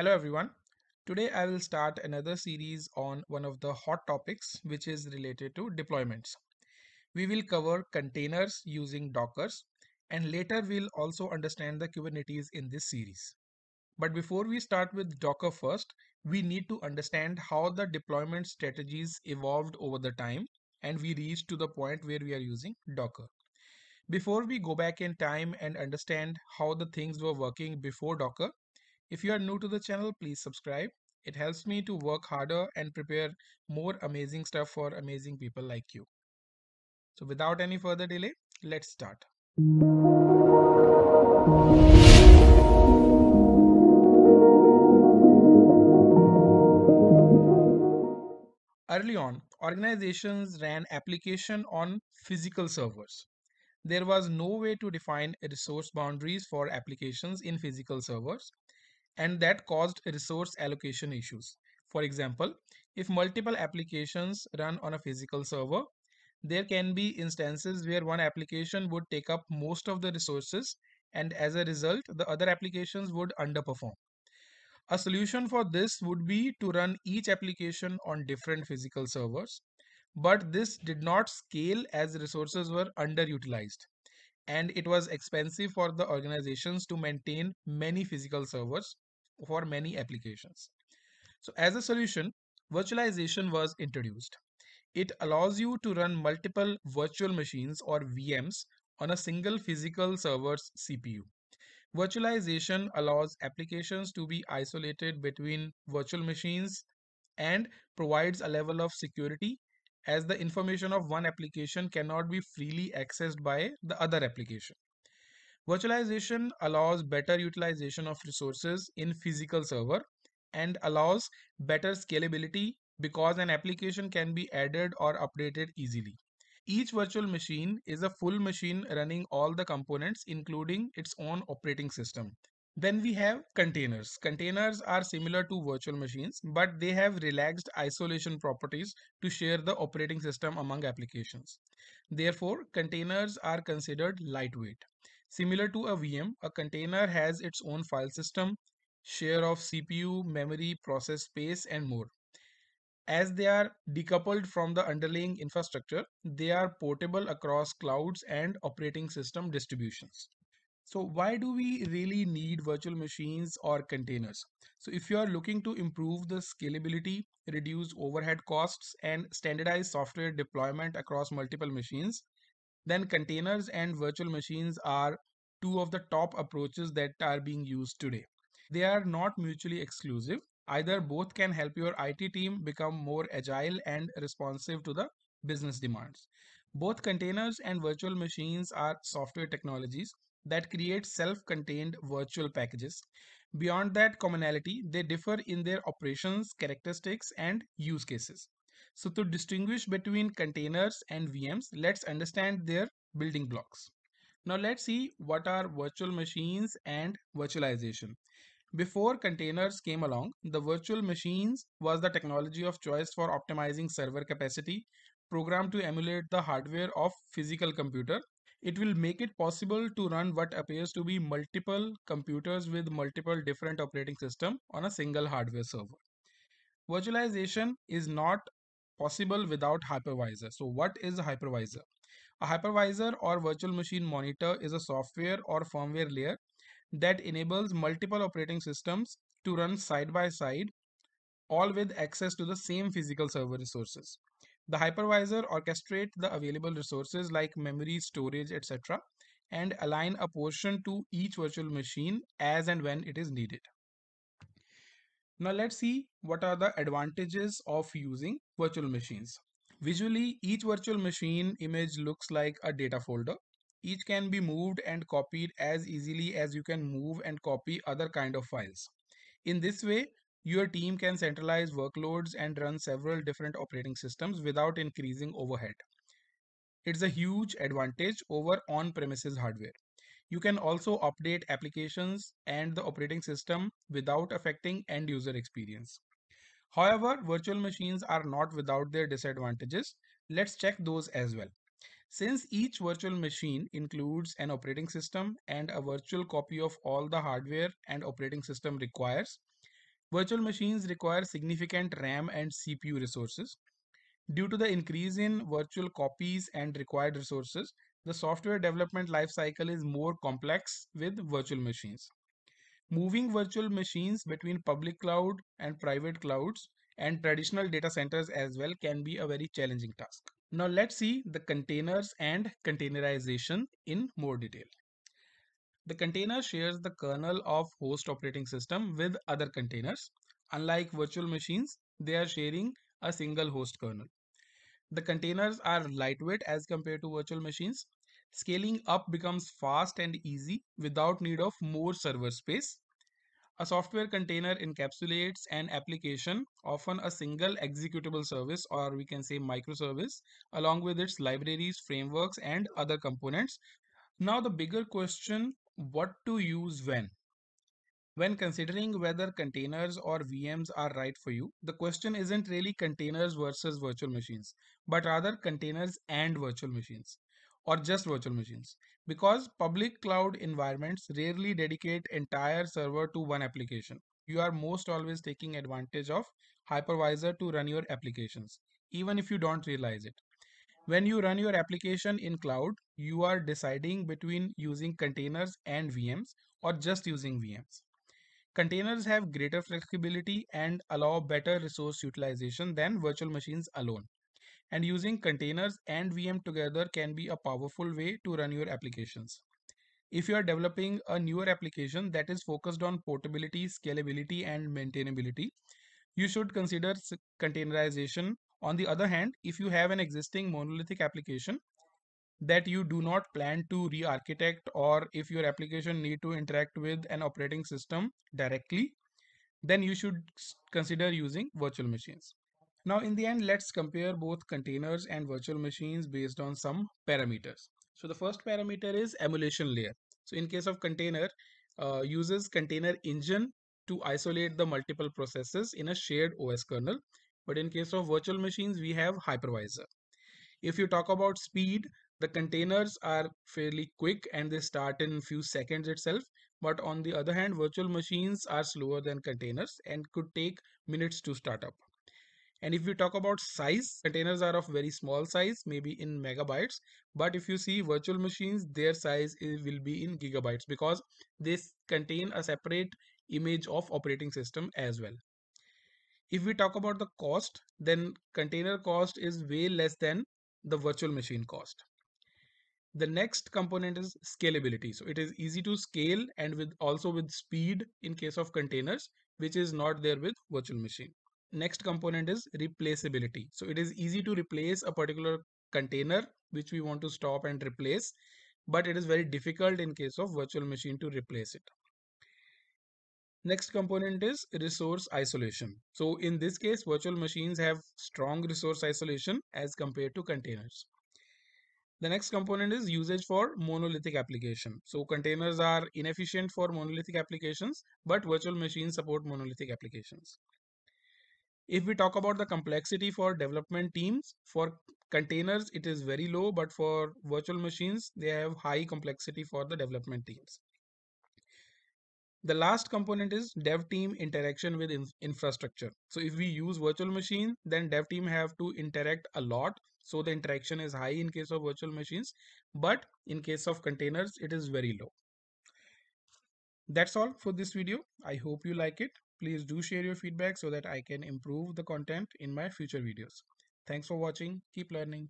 Hello everyone. Today I will start another series on one of the hot topics which is related to deployments. We will cover containers using Dockers and later we'll also understand the Kubernetes in this series. But before we start with Docker first, we need to understand how the deployment strategies evolved over the time and we reached to the point where we are using Docker. Before we go back in time and understand how the things were working before Docker, if you are new to the channel, please subscribe. It helps me to work harder and prepare more amazing stuff for amazing people like you. So without any further delay, let's start. Early on, organizations ran applications on physical servers. There was no way to define resource boundaries for applications in physical servers. And that caused resource allocation issues. For example, if multiple applications run on a physical server, there can be instances where one application would take up most of the resources and as a result, the other applications would underperform. A solution for this would be to run each application on different physical servers, but this did not scale as resources were underutilized. And it was expensive for the organizations to maintain many physical servers for many applications. So as a solution, virtualization was introduced. It allows you to run multiple virtual machines or VMs on a single physical server's CPU. Virtualization allows applications to be isolated between virtual machines and provides a level of security as the information of one application cannot be freely accessed by the other application. Virtualization allows better utilization of resources in physical server and allows better scalability because an application can be added or updated easily. Each virtual machine is a full machine running all the components including its own operating system. Then we have containers. Containers are similar to virtual machines, but they have relaxed isolation properties to share the operating system among applications. Therefore, containers are considered lightweight. Similar to a VM, a container has its own file system, share of CPU, memory, process space, and more. As they are decoupled from the underlying infrastructure, they are portable across clouds and operating system distributions. So why do we really need virtual machines or containers? So if you are looking to improve the scalability, reduce overhead costs, and standardize software deployment across multiple machines, then containers and virtual machines are two of the top approaches that are being used today. They are not mutually exclusive. Either both can help your IT team become more agile and responsive to the business demands. Both containers and virtual machines are software technologies that create self-contained virtual packages. Beyond that commonality, they differ in their operations, characteristics, and use cases. So to distinguish between containers and VMs, let's understand their building blocks. Now let's see what are virtual machines and virtualization. Before containers came along, the virtual machines was the technology of choice for optimizing server capacity, programmed to emulate the hardware of physical computer. It will make it possible to run what appears to be multiple computers with multiple different operating systems on a single hardware server. Virtualization is not possible without hypervisor. So what is a hypervisor? A hypervisor or virtual machine monitor is a software or firmware layer that enables multiple operating systems to run side by side, all with access to the same physical server resources. The hypervisor orchestrates the available resources like memory, storage, etc. and align a portion to each virtual machine as and when it is needed. Now let's see what are the advantages of using virtual machines. Visually, each virtual machine image looks like a data folder. Each can be moved and copied as easily as you can move and copy other kind of files. In this way, your team can centralize workloads and run several different operating systems without increasing overhead. It's a huge advantage over on-premises hardware. You can also update applications and the operating system without affecting end-user experience. However, virtual machines are not without their disadvantages. Let's check those as well. Since each virtual machine includes an operating system and a virtual copy of all the hardware and operating system requires, Virtual machines require significant RAM and CPU resources. Due to the increase in virtual copies and required resources, the software development lifecycle is more complex with virtual machines. Moving virtual machines between public cloud and private clouds and traditional data centers as well can be a very challenging task. Now let's see the containers and containerization in more detail. The container shares the kernel of host operating system with other containers. Unlike virtual machines, they are sharing a single host kernel. The containers are lightweight as compared to virtual machines. Scaling up becomes fast and easy without need of more server space. A software container encapsulates an application, often a single executable service, or we can say microservice, along with its libraries, frameworks, and other components. Now the bigger question, what to use when? When considering whether containers or VMs are right for you, the question isn't really containers versus virtual machines, but rather containers and virtual machines, or just virtual machines, because public cloud environments rarely dedicate entire server to one application. You are most always taking advantage of hypervisor to run your applications, even if you don't realize it. When you run your application in cloud, you are deciding between using containers and VMs or just using VMs. Containers have greater flexibility and allow better resource utilization than virtual machines alone. And using containers and VM together can be a powerful way to run your applications. If you are developing a newer application that is focused on portability, scalability, and maintainability, you should consider containerization. On the other hand, if you have an existing monolithic application that you do not plan to re-architect, or if your application needs to interact with an operating system directly, then you should consider using virtual machines. Now in the end, let's compare both containers and virtual machines based on some parameters. So the first parameter is emulation layer. So in case of container, uses container engine to isolate the multiple processes in a shared OS kernel. But in case of virtual machines, we have hypervisor. If you talk about speed, the containers are fairly quick and they start in few seconds itself. But on the other hand, virtual machines are slower than containers and could take minutes to start up. And if we talk about size, containers are of very small size, maybe in megabytes. But if you see virtual machines, their size will be in gigabytes because they contain a separate image of operating system as well. If we talk about the cost, then container cost is way less than the virtual machine cost. The next component is scalability. So it is easy to scale and also with speed in case of containers, which is not there with virtual machine. Next component is replaceability. So it is easy to replace a particular container which we want to stop and replace, but it is very difficult in case of virtual machine to replace it. Next component is resource isolation. So in this case, virtual machines have strong resource isolation as compared to containers. The next component is usage for monolithic application. So containers are inefficient for monolithic applications, but virtual machines support monolithic applications. If we talk about the complexity for development teams, for containers it is very low, but for virtual machines they have high complexity for the development teams. The last component is dev team interaction with infrastructure. So if we use virtual machine, then dev team have to interact a lot. So the interaction is high in case of virtual machines, but in case of containers, it is very low. That's all for this video. I hope you like it. Please do share your feedback so that I can improve the content in my future videos. Thanks for watching. Keep learning.